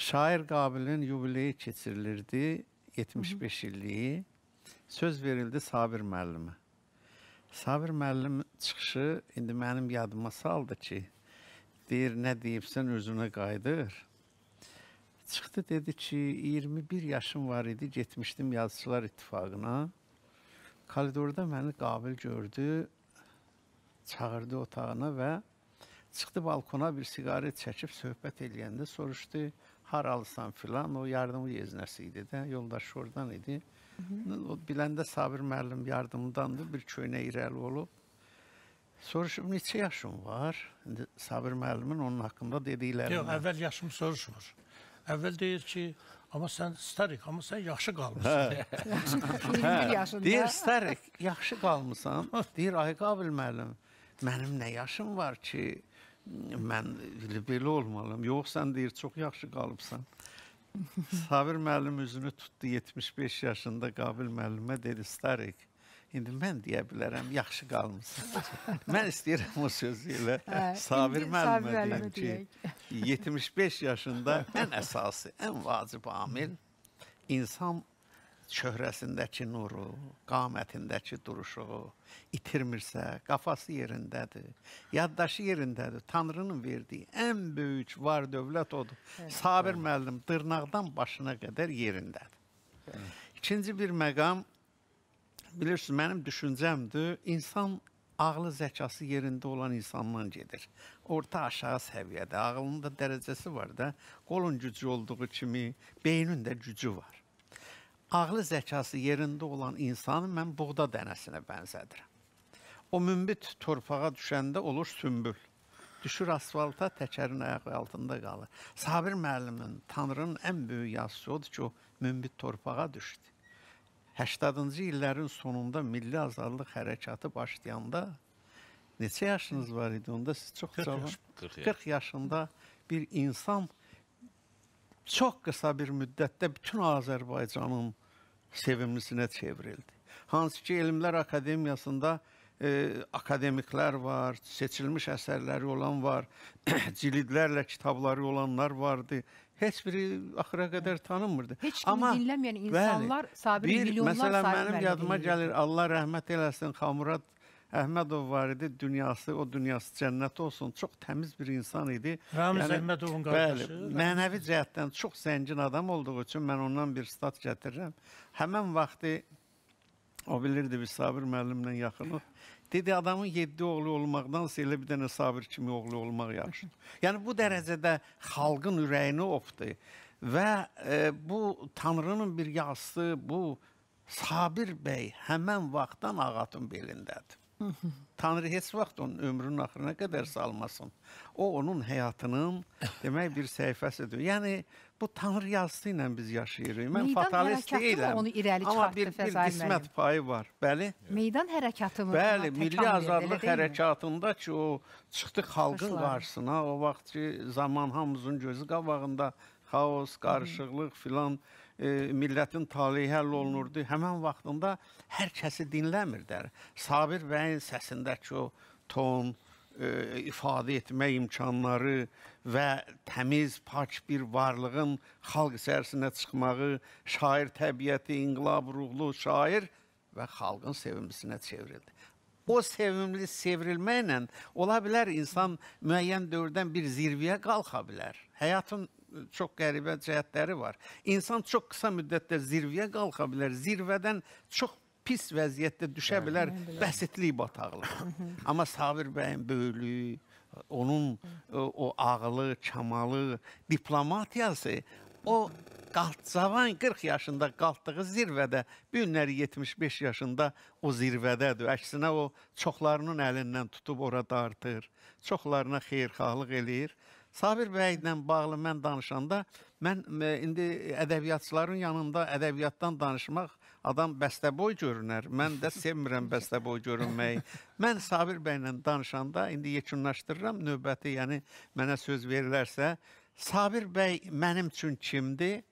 Şair Qabilin yubileyi keçirilirdi, 75 illiyi. Söz verildi Sabir Məllimə. Sabir Məllim çıxışı indi mənim yadıma saldı ki, deyir, nə deyibsən özünə qayıdır. Çıxdı dedi ki, 21 yaşım var idi, getmişdim Yazıçılar İttifaqına. Koridorda məni Qabil gördü, çağırdı otağına və çıxdı balkona bir siqaret çəkib söhbət eləyəndə soruşdu, haralısan filan, o yardımı yeznəsi idi də, yoldaşı oradan idi. O biləndə Sabir müəllim yardımdandır, bir köynə irəli olub. Soruşub, neçə yaşım var? İndi Sabir müəllimin onun haqqında dediklərinə. Yox, əvvəl yaşımı soruşmur. Əvvəl deyir ki, amma sən starik, amma sən yaxşı qalmışsan. 21 yaşında. Deyir, starik, yaxşı qalmışsan. Deyir, ay Qabil müəllim, mənim nə yaşım var ki, mən belə olmalım. Yox, sən deyir, çox yaxşı qalıbsan. Sabir müəllim üzünü tutdu, 75 yaşında Qabil müəllimə dedi, starik, indi mən deyə bilərəm, yaxşı qalmışsan. Mən istəyirəm o sözü ilə Sabir müəllimə deyim ki, 75 yaşında ən əsası, ən vacib amil insan çöhrəsindəki nuru, qamətindəki duruşu itirmirsə, qafası yerindədir, yaddaşı yerindədir. Tanrının verdiyi ən böyük var dövlət odur. Sabir müəllim dırnaqdan başına qədər yerindədir. İkinci bir məqam, bilirsiniz, mənim düşüncəmdir, insan ağlı zəkası yerində olan insandan gedir. Orta aşağı səviyyədə, ağlının da dərəcəsi var da, qolun gücü olduğu kimi beynin də gücü var. Ağlı zəkası yerində olan insanı mən buğda dənəsinə bənzədirəm. O münbit torpağa düşəndə olur sümbül. Düşür asfalta, təkərin ayağı altında qalır. Sabir müəllimin, Tanrının ən böyük yazısı odur ki, o münbit torpağa düşdü. 80-cı illərin sonunda Milli Azarlıq Hərəkatı başlayanda, neçə yaşınız var idi onda? Siz çox cavan, 40 yaşında bir insan çox qısa bir müddətdə bütün Azərbaycanın sevimlisinə çevrildi. Hansı ki, Elmlər Akademiyasında akademiklər var, seçilmiş əsərləri olan var, cilidlərlə kitabları olanlar vardı. Heç biri axıra qədər tanınmırdı. Heç kimi dinləməyən insanlar, sabiri milyonlar sayı verdi. Məsələn, mənim yadıma gəlir, Allah rəhmət eləsin, Xamurad Əhmədov var idi, dünyası, o dünyası cənnət olsun, çox təmiz bir insan idi. Ramiz Əhmədovun qardaşı. Mənəvi cəhətdən çox zəngin adam olduğu üçün mən ondan bir stat gətirirəm. Həmən vaxtı, o bilirdi bir Sabir müəllimlə yaxınlıq, dedi adamın 7 oğlu olmaqdansa elə bir dənə Sabir kimi oğlu olmaq yaxşıdır. Yəni bu dərəcədə xalqın ürəyini opdu və bu Tanrının bir yazısı, bu Sabir bəy həmən vaxtdan ağatın belindədir. Tanrı heç vaxt onun ömrünün axırına qədər salmasın. O, onun həyatının demək bir səhifəsidir. Yəni, bu Tanrı yazısı ilə biz yaşayırıq. Mən fatalist deyiləm, amma bir qismət payı var. Meydan hərəkatı mı? Bəli, Milli Azarlıq Hərəkatında ki, o çıxdı xalqın qarşısına, o vaxt ki, zaman hamımızın gözü qabağında xaos, qarışıqlıq filan, millətin taleyi həll olunurdu. Həmən vaxtında hər kəsi dinləmirdir. Sabir bəyin səsindəki o ton, ifadə etmək imkanları və təmiz, pak bir varlığın xalq içərisinə çıxmağı, şair təbiəti, inqilab ruhlu şair və xalqın sevimlisinə çevrildi. O sevimli çevrilməklə ola bilər insan müəyyən dövrdən bir zirviyə qalxa bilər. Həyatın çox qəribə cəhətləri var. İnsan çox qısa müddətdə zirvəyə qalxa bilər, zirvədən çox pis vəziyyətdə düşə bilər, bəsitlik bataqlığı. Amma Sabir bəyin böyüklüyü, onun o ağlı, kamalı, diplomatiyası, o cavan 40 yaşında qalxdığı zirvədə, bu günləri 75 yaşında o zirvədədir. Əksinə o çoxlarının əlindən tutub orada artır, çoxlarına xeyirxahlıq eləyir. Sabir bəylə bağlı mən danışanda, mən indi ədəbiyyatçıların yanında ədəbiyyatdan danışmaq, adam bəstəboy görünər, mən də sevmirəm bəstəboy görünməyi. Mən Sabir bəylə danışanda, indi yekunlaşdırıram növbəti, yəni mənə söz verilərsə, Sabir bəy mənim üçün kimdir?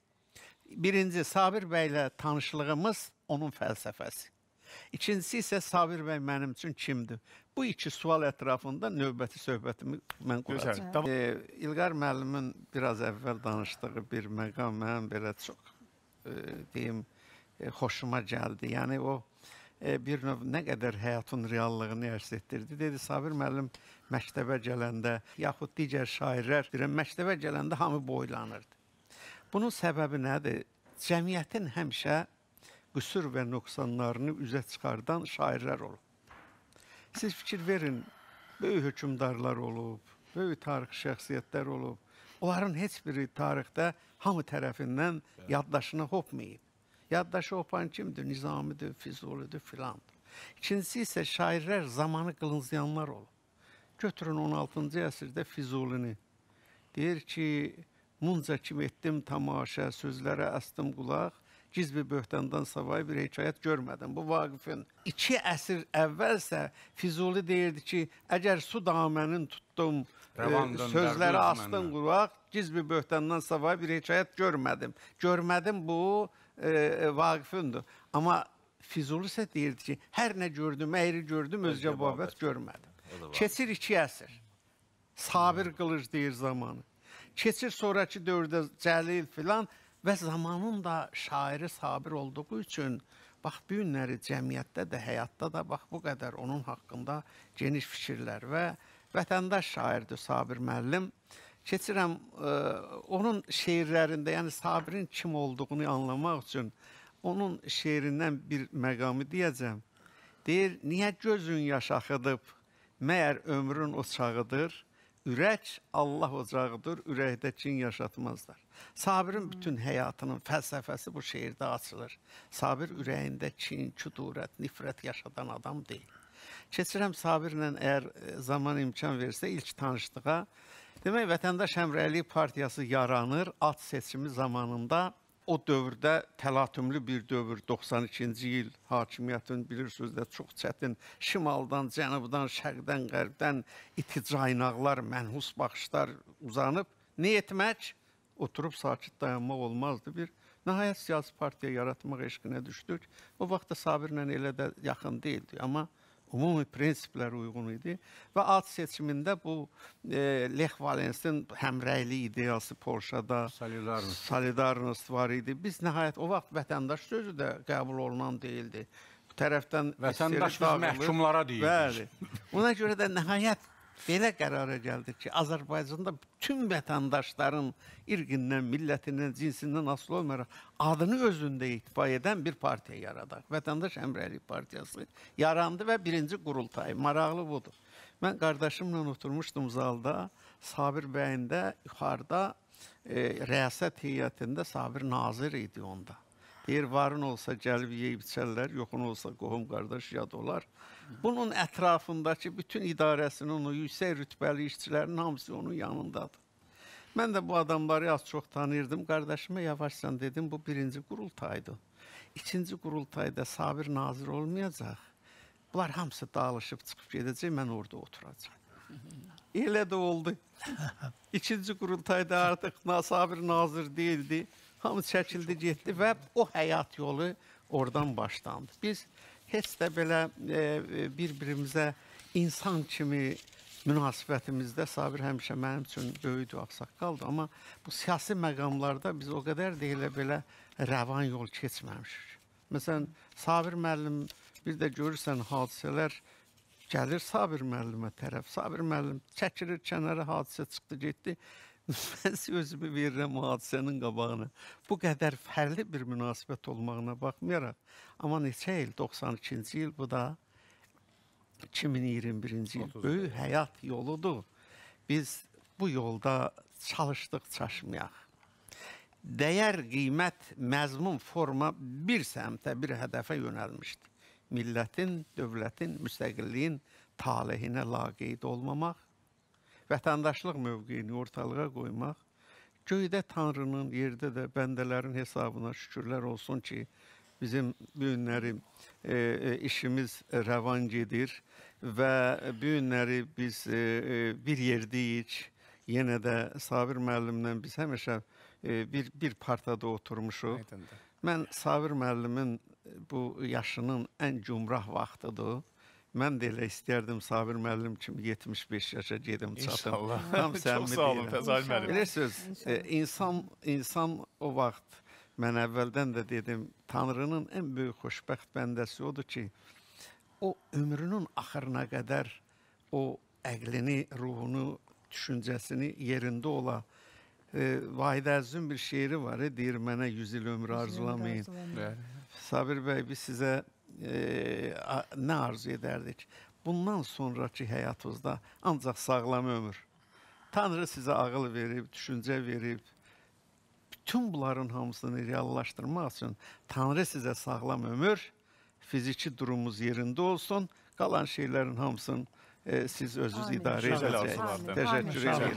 Birinci, Sabir bəylə tanışlığımız onun fəlsəfəsi. İkincisi isə Sabir bəy mənim üçün kimdir? Bu iki sual ətrafında növbəti söhbətimi mən quracağım. Tamam. İlqar müəllimin biraz əvvəl danışdığı bir məqam mənim belə çox deyim xoşuma gəldi. Yəni o bir növ nə qədər həyatın reallığını əks etdirdi. Dedi Sabir müəllim məktəbə gələndə yaxud digər şairlər məktəbə gələndə hamı boylanırdı. Bunun səbəbi nədir? Cəmiyyətin həmişə qüsur və nöqsanlarını üzə çıxardan şairlər olub. Siz fikir verin, böyük hökümdarlar olub, böyük tarixi şəxsiyyətlər olub. Onların heç biri tarixdə hamı tərəfindən yaddaşını hopmayıb. Yaddaşı hopan kimdir? Nizamidir, Fizulidir filandır. İkincisi isə şairlər zamanı qılınzıyanlar olub. Götürün 16-cı əsrdə Fizulini. Deyir ki, munca kim etdim tamaşa, sözlərə astım qulaq, Cizbi böhtəndən savayı bir hekayət görmədim. Bu Vaqifin. 2 əsr əvvəlsə Fizuli deyirdi ki, əgər su damənin tutdum, sözlərə astım qulaq, Cizbi böhtəndən savayı bir hekayət görmədim. Görmədim bu Vaqifindir. Amma Fizuli isə deyirdi ki, hər nə gördüm, əyri gördüm, özgə babət görmədim. Keçir 2 əsr. Sabir qılır deyir zamanı. Keçir sonraki dövrdə Cəlil filan və zamanın da şairi Sabir olduğu üçün bax, bu günləri cəmiyyətdə də, həyatda da bax, bu qədər onun haqqında geniş fikirlər və vətəndaş şairdir Sabir müəllim. Keçirəm, onun şeirlərində, yəni Sabirin kim olduğunu anlamaq üçün onun şeirindən bir məqamı deyəcəm. Deyir, niyə gözün yaş axıdıb, məyər ömrün uçağıdır? Ürək Allah ocağıdır, ürəkdə kin yaşatmazlar. Sabirin bütün həyatının fəlsəfəsi bu şeirdə açılır. Sabir ürəyində kin, küdurət, nifrət yaşadan adam deyil. Keçirəm Sabirlə əgər zaman imkan versə ilk tanışdığa. Demək, Vətəndaş Həmrəyliyi Partiyası yaranır. Ad seçimi zamanında o dövrdə təlatümlü bir dövr, 92-ci il hakimiyyətin bilirsiniz də çox çətin, şimaldan, cənubdan, şərqdən, qərbdən iticaynaqlar, mənhus baxışlar uzanıb. Nə etmək? Oturub sakit dayanmaq olmazdı bir. Nəhayət siyasi partiya yaratmaq eşqinə düşdük. O vaxt da Sabirlə elə də yaxın deyildi, amma ümumi prinsiplər uyğun idi və ad seçimində bu Lech Valensa'nın həmrəyli ideyası Polşada, Solidarnost var idi. Biz nəhayət o vaxt vətəndaş sözü də qəbul olunan deyildi. Bu tərəfdən vətəndaş biz məhkumlara deyildik. Ona görə də nəhayət belə qərara gəldik ki, Azərbaycanda bütün vətəndaşların irqindən, millətindən, cinsindən asılı olmayaraq adını özündə etibar edən bir partiya yaradaq. Vətəndaş Həmrəyliyi Partiyası yarandı və birinci qurultay. Maraqlı budur. Mən qardaşımla oturmuşdum zalda, Sabir bəyin də yuxarıda rəyasət heyətində Sabir nazir idi onda. Deyir, varın olsa gəlib yeyib içərlər, yoxun olsa qohum qardaş yad olar. Bunun ətrafındakı bütün idarəsinin, o yüksək rütbəli işçilərin hamısı onun yanındadır. Mən də bu adamları az çox tanıyırdım. Qardaşıma yavaşsan dedim, bu birinci qurultaydı. İkinci qurultayda Sabir nazir olmayacaq. Bunlar hamısı dağılışıb çıxıb gedəcək, mən orada oturacaq. Elə də oldu. İkinci qurultayda artıq Sabir nazir deyildi. Hamı çəkildi, getdi və o həyat yolu oradan başlandı. Biz heç də belə bir-birimizə insan kimi münasibətimizdə Sabir həmişə mənim üçün böyüdü, ağsaqqaldı. Amma bu siyasi məqamlarda biz o qədər deyilə belə rəvan yol keçməmişik. Məsələn, Sabir müəllim, bir də görürsən hadisələr gəlir Sabir müəllimə tərəf. Sabir müəllim çəkilir kənara, hadisə çıxdı, getdi. Mən sözümü verirəm hadisənin qabağına. Bu qədər fərqli bir münasibət olmağına baxmayaraq, amma neçə il, 92-ci il, bu da 2021-ci il. Böyük həyat yoludur. Biz bu yolda çalışdıq, çaşmayaq. Dəyər, qiymət, məzmun, forma bir səmtə, bir hədəfə yönəlmişdi. Millətin, dövlətin, müstəqilliyin talehinə laqeyd olmamaq, vətəndaşlıq mövqeyini ortalığa qoymaq, göydə Tanrının, yerdə də bəndələrin hesabına şükürlər olsun ki, bizim bugünləri işimiz rəvan gedir və bugünləri biz bir yerdəyik. Yenə də Sabir müəllimlə biz həmişə bir partada oturmuşuq. Mən Sabir müəllimin bu yaşının ən cümrah vaxtıdır. Mən də elə istərdim Sabir müəllim kimi 75 yaşa gedim çatım. İnşallah. Çox sağ olun Fəzali müəllim. Bilirsiniz, insan o vaxt, mən əvvəldən də dedim, Tanrının ən böyük xoşbəxt bəndəsi odur ki, o ömrünün axırına qədər o əqlini, ruhunu, düşüncəsini yerində ola. Vahid Əzzün bir şeiri var, deyir mənə 100 il ömrü arzulamayın. Sabir bəy, biz sizə nə arzu edərdik? Bundan sonraki həyatınızda ancaq sağlam ömür. Tanrı sizə ağıl verib, düşüncə verib. Bütün bunların hamısını reallaşdırmaq üçün Tanrı sizə sağlam ömür, fiziki durumumuz yerində olsun, qalan şeylərin hamısını siz özünüz idarə edəcəksiniz. Təşəkkür edirəm.